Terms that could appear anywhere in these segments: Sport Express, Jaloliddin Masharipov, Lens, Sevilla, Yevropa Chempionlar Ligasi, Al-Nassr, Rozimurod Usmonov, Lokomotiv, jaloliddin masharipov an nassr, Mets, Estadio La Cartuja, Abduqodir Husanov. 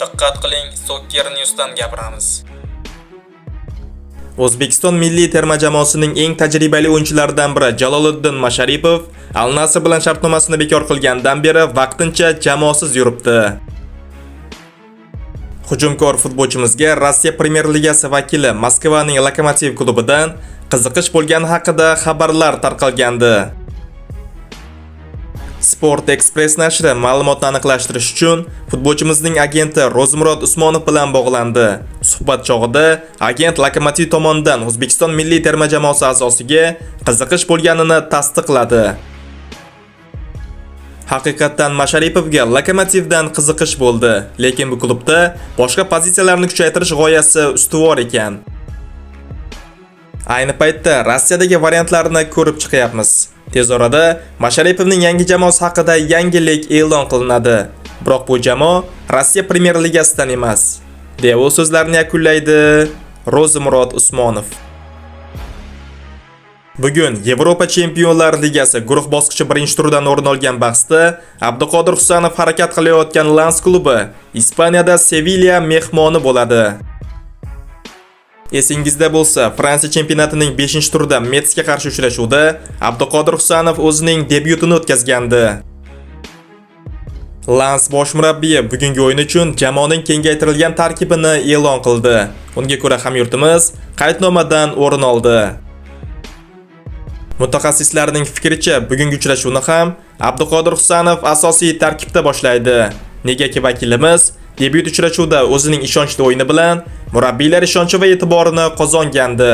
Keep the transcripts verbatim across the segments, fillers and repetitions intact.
Diqqat qiling, Soccer News'dan gapiramiz. O'zbekiston milliy terma jamoasining eng tajribali o'yinchilaridan biri Jaloliddin Masharipov Al-Nassr bilan shartnomasini bekor qilgandan beri vaqtincha jamoasiz yuribdi. Hujumkor futbolchimizga Rossiya Premyer Ligasi vakili Moskvaning Lokomotiv klubidan qiziqish bo'lgani haqida xabarlar tarqalgandi. Sport Express nashri ma'lumotni aniqlashtirish uchun futbolchimizning agenti Rozimurod Usmonov bilan bog'landi. Suhbat chog'ida agent Lokomotiv tomonidan O'zbekiston milliy terma jamoasi a'zosiga qiziqish bo'lganini tasdiqladi. Haqiqatan Masharipovga Lokomotivdan qiziqish bo'ldi, lekin bu klubda boshqa pozitsiyalarni kuchaytirish g'oyasi ustuvor ekan. Ayni paytda Rossiyadagi variantlarni ko'rib chiqyapmiz. Tez orada Masharipovning yangi jamoasi haqida yangilik e'lon qilinadi. Biroq bu jamoa Rossiya Premyer Ligasidan emas, deya o'z so'zlarini yakunlaydi Rozimurod Usmonov. Bugun Yevropa Chempionlar Ligasi guruh bosqichi birinchi turdan o'rin olgan bahsda Abduqodir Husanov harakat qilayotgan Lens klubi Ispaniyada Sevilla mehmoni bo'ladi. Esingizda bo'lsa, Fransiya chempionatining beshinchi turida Metsga qarshi uchrashuvda Abduqodir Husanov o'zining debyutini o'tkazgandi. Lens bosh murabbiyi bugungi o'yin uchun jamoaning kengaytirilgan tarkibini e'lon qildi. Unga ko'ra hamyurtimiz qaydnomadan o'rin oldi. Mutaxassislarning fikricha, bugungi uchrashuvni ham Abduqodir Husanov asosiy tarkibda boshlaydi. Negaki vakilimiz debyut uchrashuvda o'zining ishonchli o'yini bilan murabbiylar ishonchi va e'tiborini qozongandi.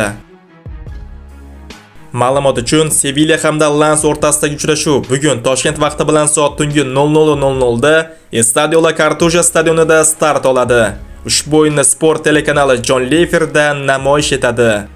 Ma'lumot uchun, Sevilla hamda Lens o'rtasidagi uchrashuv bugun Toshkent vaqti bilan soat tungi nol nol nol nol da Estadio La Cartuja stadionida start oladi. Ushbu o'yinni Sport telekanali jonli efirda namoyish etadi.